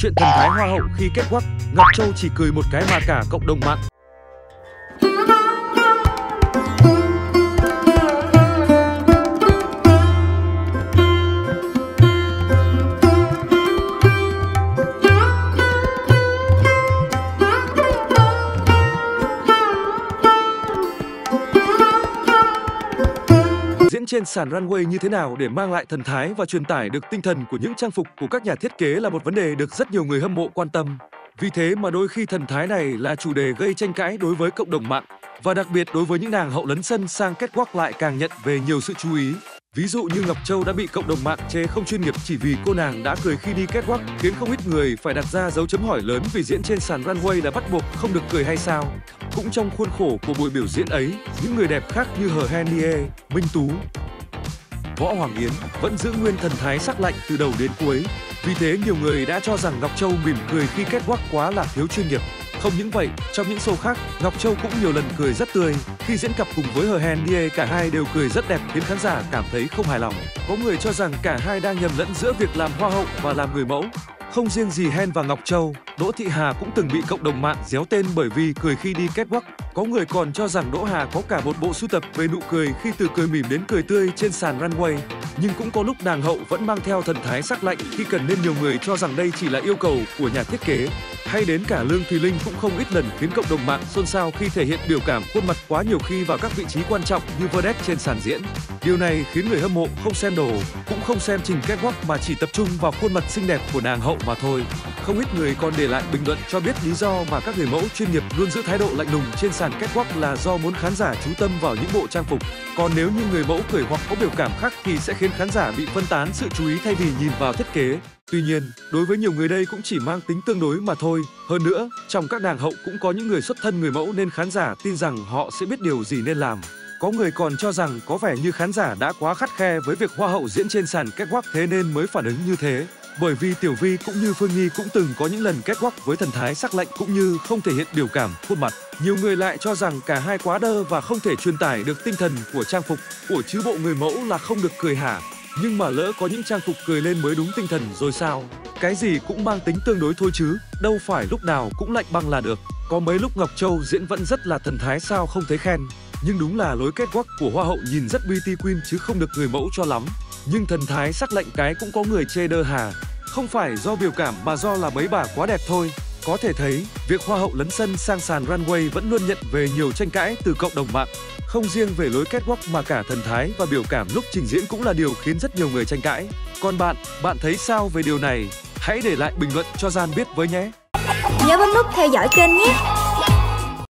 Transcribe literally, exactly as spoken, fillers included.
Chuyện thần thái hoa hậu khi catwalk, Ngọc Châu chỉ cười một cái mà cả cộng đồng mạng. Diễn trên sàn runway như thế nào để mang lại thần thái và truyền tải được tinh thần của những trang phục của các nhà thiết kế là một vấn đề được rất nhiều người hâm mộ quan tâm. Vì thế mà đôi khi thần thái này là chủ đề gây tranh cãi đối với cộng đồng mạng, và đặc biệt đối với những nàng hậu lấn sân sang catwalk lại càng nhận về nhiều sự chú ý. Ví dụ như Ngọc Châu đã bị cộng đồng mạng chê không chuyên nghiệp chỉ vì cô nàng đã cười khi đi catwalk, khiến không ít người phải đặt ra dấu chấm hỏi lớn vì diễn trên sàn runway là bắt buộc không được cười hay sao? Cũng trong khuôn khổ của buổi biểu diễn ấy, những người đẹp khác như H'Hen Niê, Minh Tú, Võ Hoàng Yến vẫn giữ nguyên thần thái sắc lạnh từ đầu đến cuối. Vì thế nhiều người đã cho rằng Ngọc Châu mỉm cười khi catwalk quá là thiếu chuyên nghiệp. Không những vậy, trong những show khác, Ngọc Châu cũng nhiều lần cười rất tươi. Khi diễn cặp cùng với H'Hen Niê, cả hai đều cười rất đẹp khiến khán giả cảm thấy không hài lòng. Có người cho rằng cả hai đang nhầm lẫn giữa việc làm hoa hậu và làm người mẫu. Không riêng gì H'Hen và Ngọc Châu, Đỗ Thị Hà cũng từng bị cộng đồng mạng déo tên bởi vì cười khi đi catwalk. Có người còn cho rằng Đỗ Hà có cả một bộ sưu tập về nụ cười khi từ cười mỉm đến cười tươi trên sàn runway. Nhưng cũng có lúc nàng hậu vẫn mang theo thần thái sắc lạnh khi cần, nên nhiều người cho rằng đây chỉ là yêu cầu của nhà thiết kế. Hay đến cả Lương Thùy Linh cũng không ít lần khiến cộng đồng mạng xôn xao khi thể hiện biểu cảm khuôn mặt quá nhiều khi vào các vị trí quan trọng như vedette trên sàn diễn. Điều này khiến người hâm mộ không xem đồ, cũng không xem trình catwalk mà chỉ tập trung vào khuôn mặt xinh đẹp của nàng hậu mà thôi. Không ít người còn để lại bình luận cho biết lý do mà các người mẫu chuyên nghiệp luôn giữ thái độ lạnh lùng trên sàn catwalk là do muốn khán giả chú tâm vào những bộ trang phục. Còn nếu như người mẫu cười hoặc có biểu cảm khác thì sẽ khiến khán giả bị phân tán sự chú ý thay vì nhìn vào thiết kế. Tuy nhiên, đối với nhiều người đây cũng chỉ mang tính tương đối mà thôi. Hơn nữa, trong các nàng hậu cũng có những người xuất thân người mẫu nên khán giả tin rằng họ sẽ biết điều gì nên làm. Có người còn cho rằng có vẻ như khán giả đã quá khắt khe với việc hoa hậu diễn trên sàn catwalk, thế nên mới phản ứng như thế. Bởi vì Tiểu Vy cũng như Phương Nghi cũng từng có những lần catwalk với thần thái sắc lạnh cũng như không thể hiện biểu cảm khuôn mặt. Nhiều người lại cho rằng cả hai quá đơ và không thể truyền tải được tinh thần của trang phục. Ủa chứ bộ người mẫu là không được cười hả? Nhưng mà lỡ có những trang phục cười lên mới đúng tinh thần rồi sao? Cái gì cũng mang tính tương đối thôi chứ, đâu phải lúc nào cũng lạnh băng là được. Có mấy lúc Ngọc Châu diễn vẫn rất là thần thái sao không thấy khen. Nhưng đúng là lối catwalk của hoa hậu nhìn rất beauty queen chứ không được người mẫu cho lắm. Nhưng thần thái sắc lạnh cái cũng có người chê đơ hà. Không phải do biểu cảm mà do là mấy bà quá đẹp thôi. Có thể thấy, việc hoa hậu lấn sân sang sàn runway vẫn luôn nhận về nhiều tranh cãi từ cộng đồng mạng. Không riêng về lối catwalk mà cả thần thái và biểu cảm lúc trình diễn cũng là điều khiến rất nhiều người tranh cãi. Còn bạn, bạn thấy sao về điều này? Hãy để lại bình luận cho Gian biết với nhé! Nhớ bấm nút theo dõi kênh nhé!